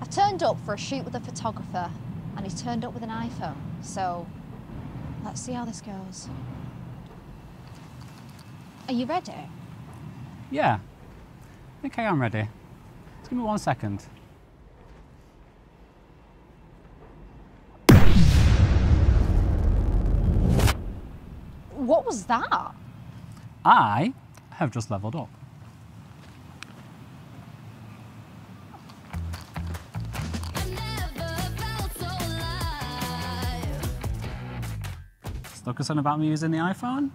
I turned up for a shoot with a photographer and he turned up with an iPhone, so let's see how this goes. Are you ready? Yeah, I think I am ready. Just give me 1 second. What was that? I have just leveled up. Still concerned about me using the iPhone?